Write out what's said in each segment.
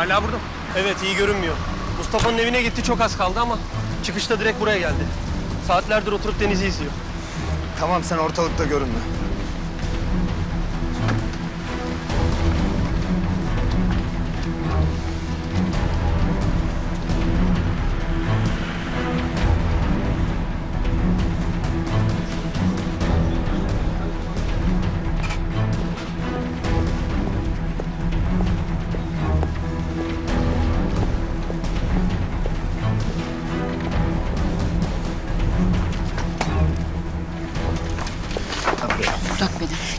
Hala burada mı? Evet, iyi görünmüyor. Mustafa'nın evine gitti, çok az kaldı ama çıkışta direkt buraya geldi. Saatlerdir oturup denizi izliyor. Tamam, sen ortalıkta görünme.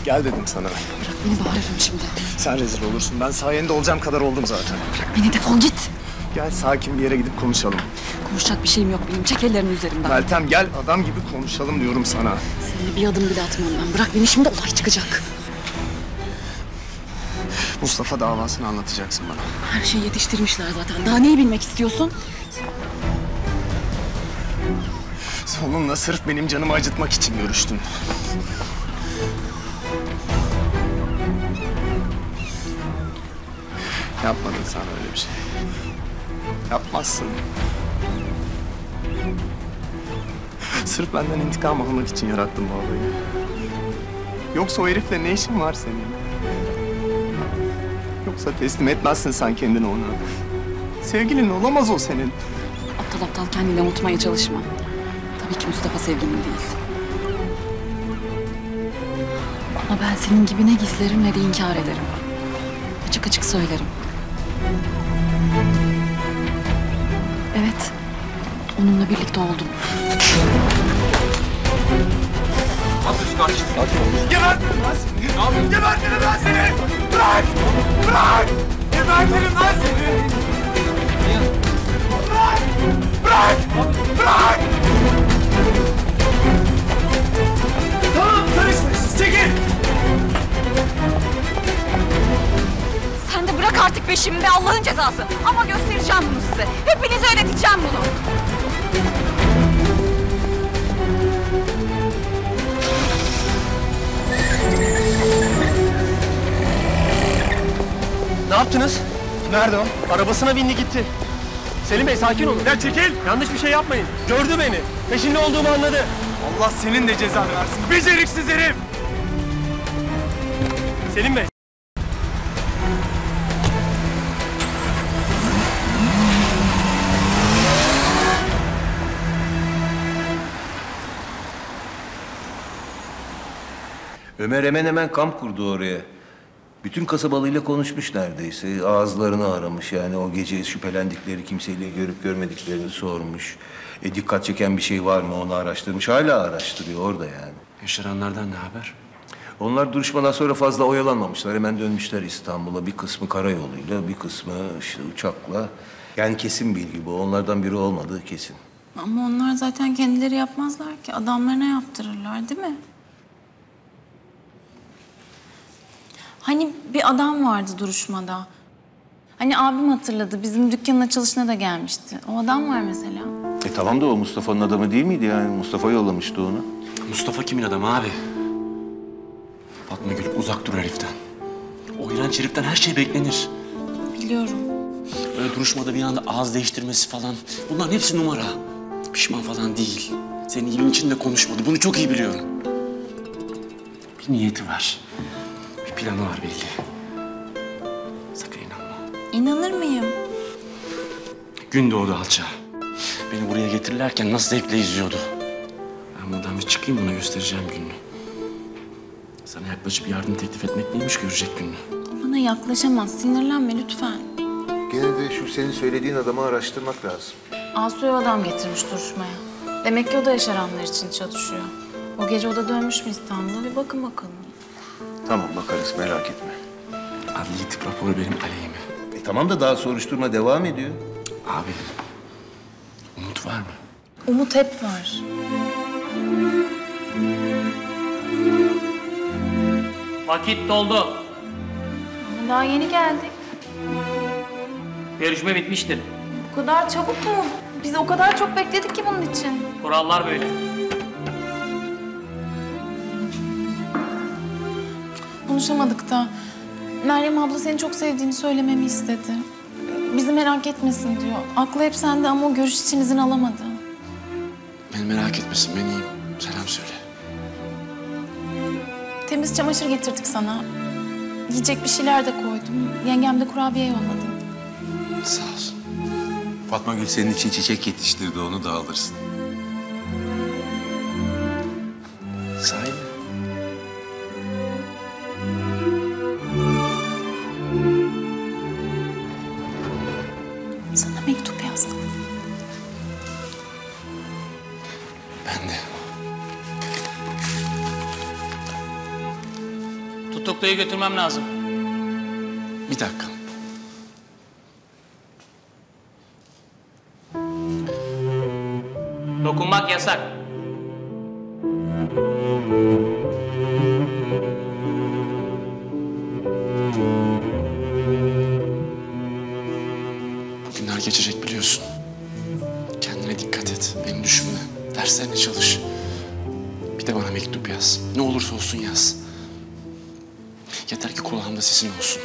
Gel dedim sana. Bırak beni, bağırırım şimdi. Sen rezil olursun. Ben sayende olacağım kadar oldum zaten. Bırak beni, defol git. Gel sakin bir yere gidip konuşalım. Konuşacak bir şeyim yok benim. Çek ellerini üzerimden. Meltem gel, adam gibi konuşalım diyorum sana. Seninle bir adım bile atmam ben. Bırak beni, şimdi olay çıkacak. Mustafa davasını anlatacaksın bana. Her şeyi yetiştirmişler zaten. Daha neyi bilmek istiyorsun? Sonunda sırf benim canımı acıtmak için görüştün. Yapmadın sen öyle bir şey. Yapmazsın. Sırf benden intikam almak için yarattın bu olayı. Yoksa o herifle ne işin var senin? Yoksa teslim etmezsin sen kendini ona. Sevgilin olamaz o senin. Aptal aptal kendini unutmaya çalışma. Tabii ki Mustafa sevgilin değil. Ama ben senin gibi ne gizlerim ne de inkar ederim. Açık açık söylerim. Evet, onunla birlikte oldum. Nasıl kardeşim? Gebert! Ne yapıyorsun? Gebertirim lan seni! Bırak! Bırak! Gebertirim lan seni! Bırak! Bırak! Bırak! Tamam, karışmayın. Çekil! Sen de bırak artık peşimi be, Allah'ın cezası. Ama göstereceğim bunu size. Hepinize öğreteceğim bunu. Ne yaptınız? Nerede o? Arabasına bindi gitti. Selim Bey sakin olun. Ya çekil! Yanlış bir şey yapmayın. Gördü beni. Peşinde olduğumu anladı. Allah senin de cezanı versin. Beceriksiz herif! Selim Bey. Ömer hemen hemen kamp kurdu oraya. Bütün kasabalıyla konuşmuş neredeyse. Ağızlarını aramış yani o gece şüphelendikleri kimseyle görüp görmediklerini sormuş. Dikkat çeken bir şey var mı onu araştırmış. Hala araştırıyor orada yani. Yaşaranlardan ne haber? Onlar duruşmadan sonra fazla oyalanmamışlar. Hemen dönmüşler İstanbul'a. Bir kısmı karayoluyla, bir kısmı işte uçakla. Yani kesin bilgi bu. Onlardan biri olmadığı kesin. Ama onlar zaten kendileri yapmazlar ki. Adamlarına yaptırırlar değil mi? Hani bir adam vardı duruşmada. Hani abim hatırladı, bizim dükkanın açılışına da gelmişti. O adam var mesela. Tamam da o Mustafa'nın adamı değil miydi yani? Mustafa yollamıştı onu. Mustafa kimin adamı abi? Fatma Gül uzak dur heriften. O iğrenç heriften her şey beklenir. Biliyorum. Öyle duruşmada bir anda ağız değiştirmesi falan. Bunların hepsi numara. Pişman falan değil. Senin iyiliğin için de konuşmadı. Bunu çok iyi biliyorum. Bir niyeti var. Planı var belli. Sakın inanma. İnanır mıyım? Gün doğdu alça. Beni buraya getirirlerken nasıl zevkle izliyordu. Ben buradan bir çıkayım, buna göstereceğim gününü. Sana yaklaşıp yardım teklif etmek neymiş görecek gününü. Bana yaklaşamaz, sinirlenme lütfen. Gene de şu senin söylediğin adamı araştırmak lazım. Asu'ya adam getirmiş duruşmaya. Demek ki o da yaşaranlar için çalışıyor. O gece o da dönmüş mü İstanbul'a, bir bakın bakalım. Tamam, bakarız. Merak etme. Adli tıp raporu benim aleyhime. Tamam da daha soruşturma devam ediyor. Abi, umut var mı? Umut hep var. Vakit doldu. Ama daha yeni geldik. Görüşme bitmiştir. Bu kadar çabuk mu? Biz o kadar çok bekledik ki bunun için. Kurallar böyle. Konuşamadık da Meryem abla seni çok sevdiğini söylememi istedi. bizi merak etmesin diyor. Aklı hep sende ama o görüş için izin alamadı. Beni merak etmesin, ben iyiyim. Selam söyle. Temiz çamaşır getirdik sana. Yiyecek bir şeyler de koydum. Yengem de kurabiye yolladı. Sağ olsun. Fatmagül senin için çiçek yetiştirdi, onu da alırsın. Sahil mi? Sana mektup yazdım. Ben de. Tutukluyu götürmem lazım. Bir dakika. Dokunmak yasak. Bugünler geçecek biliyorsun. Kendine dikkat et, beni düşünme. Derslerine çalış. Bir de bana mektup yaz. Ne olursa olsun yaz. Yeter ki kulağımda sesin olsun.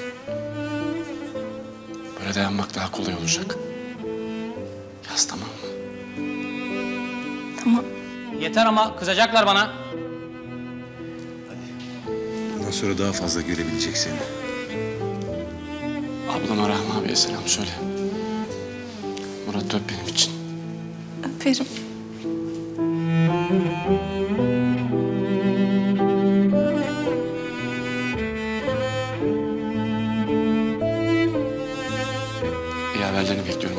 Böyle dayanmak daha kolay olacak. Yaz, tamam mı? Tamam. Yeter ama kızacaklar bana. Bundan sonra daha fazla görebilecek seni. Ablama, Rahmi abiye selam söyle. Murat, öp benim için. Öperim. İyi haberlerini bekliyorum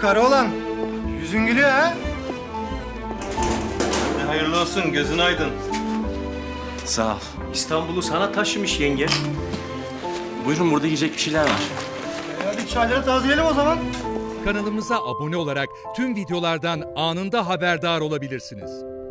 Karoğlan, yüzün gülüyor ha? Hayırlı olsun, gözün aydın. Sağ ol. İstanbul'u sana taşımış yenge. Buyurun, burada yiyecek bir şeyler var. Hadi çayları tazeleyelim o zaman. Kanalımıza abone olarak tüm videolardan anında haberdar olabilirsiniz.